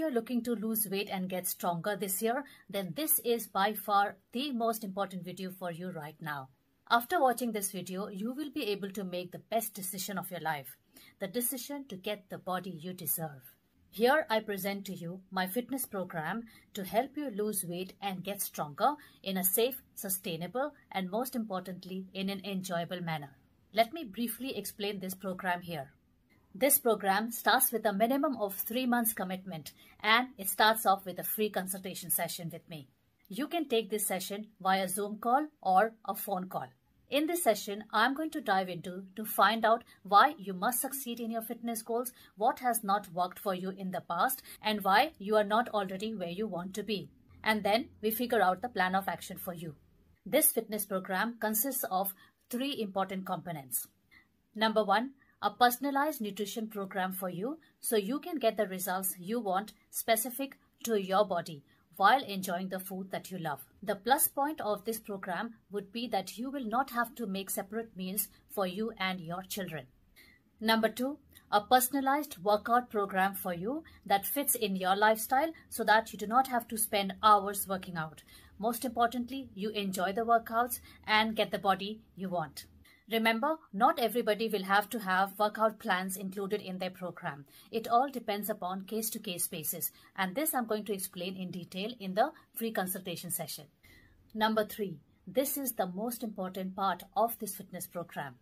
you're looking to lose weight and get stronger this year, then this is by far the most important video for you right now. After watching this video, you will be able to make the best decision of your life, the decision to get the body you deserve. Here I present to you my fitness program to help you lose weight and get stronger in a safe, sustainable, and most importantly, in an enjoyable manner. Let me briefly explain this program here. This program starts with a minimum of 3 months commitment, and it starts off with a free consultation session with me. You can take this session via Zoom call or a phone call. In this session, I'm going to dive into to find out why you must succeed in your fitness goals, what has not worked for you in the past, and why you are not already where you want to be. And then we figure out the plan of action for you. This fitness program consists of 3 important components. Number 1, a personalized nutrition program for you so you can get the results you want specific to your body, while enjoying the food that you love. The plus point of this program would be that you will not have to make separate meals for you and your children. Number 2, a personalized workout program for you that fits in your lifestyle so that you do not have to spend hours working out. Most importantly, you enjoy the workouts and get the body you want. Remember, not everybody will have to have workout plans included in their program. It all depends upon case-to-case basis, and this I'm going to explain in detail in the free consultation session. Number 3, this is the most important part of this fitness program.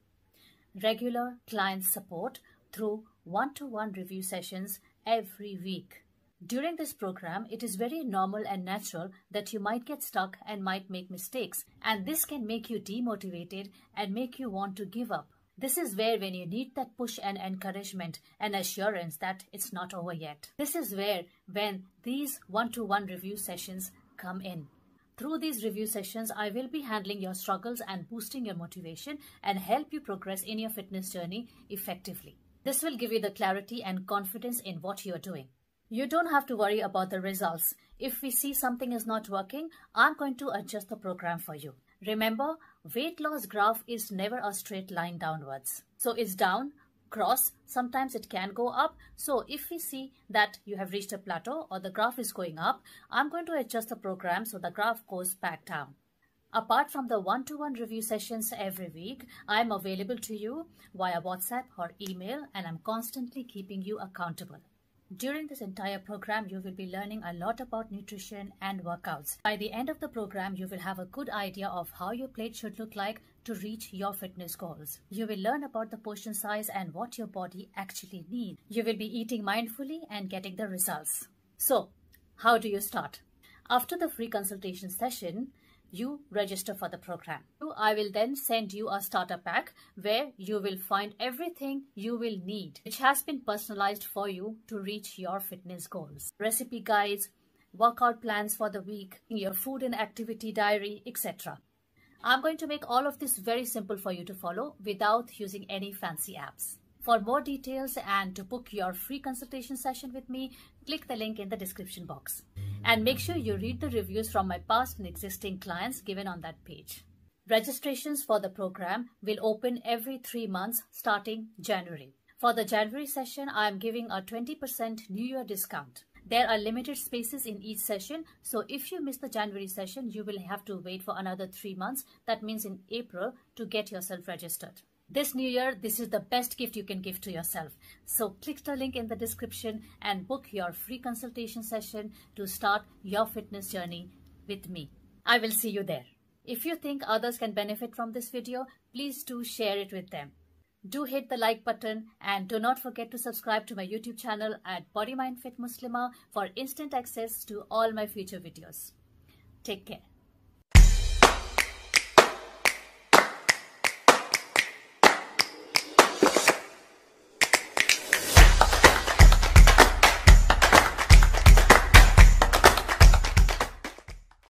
Regular client support through one-to-one review sessions every week. During this program, it is very normal and natural that you might get stuck and might make mistakes, and this can make you demotivated and make you want to give up. This is where when you need that push and encouragement and assurance that it's not over yet. This is where when these one-to-one review sessions come in. Through these review sessions, I will be handling your struggles and boosting your motivation and help you progress in your fitness journey effectively. This will give you the clarity and confidence in what you are doing. You don't have to worry about the results. If we see something is not working, I'm going to adjust the program for you. Remember, weight loss graph is never a straight line downwards. So it's down, cross, sometimes it can go up. So if we see that you have reached a plateau or the graph is going up, I'm going to adjust the program so the graph goes back down. Apart from the one-to-one review sessions every week, I'm available to you via WhatsApp or email, and I'm constantly keeping you accountable. During this entire program, you will be learning a lot about nutrition and workouts. By the end of the program, you will have a good idea of how your plate should look like to reach your fitness goals. You will learn about the portion size and what your body actually needs. You will be eating mindfully and getting the results. So, how do you start? After the free consultation session, you register for the program. I will then send you a starter pack where you will find everything you will need, which has been personalized for you to reach your fitness goals. Recipe guides, workout plans for the week, your food and activity diary, etc. I'm going to make all of this very simple for you to follow without using any fancy apps. For more details and to book your free consultation session with me, click the link in the description box. And make sure you read the reviews from my past and existing clients given on that page. Registrations for the program will open every 3 months starting January. For the January session, I am giving a 20% New Year discount. There are limited spaces in each session, so if you miss the January session, you will have to wait for another 3 months, that means in April, to get yourself registered. This New Year, this is the best gift you can give to yourself. So click the link in the description and book your free consultation session to start your fitness journey with me. I will see you there. If you think others can benefit from this video, please do share it with them. Do hit the like button and do not forget to subscribe to my YouTube channel at Body Mind Fit Muslimah for instant access to all my future videos. Take care.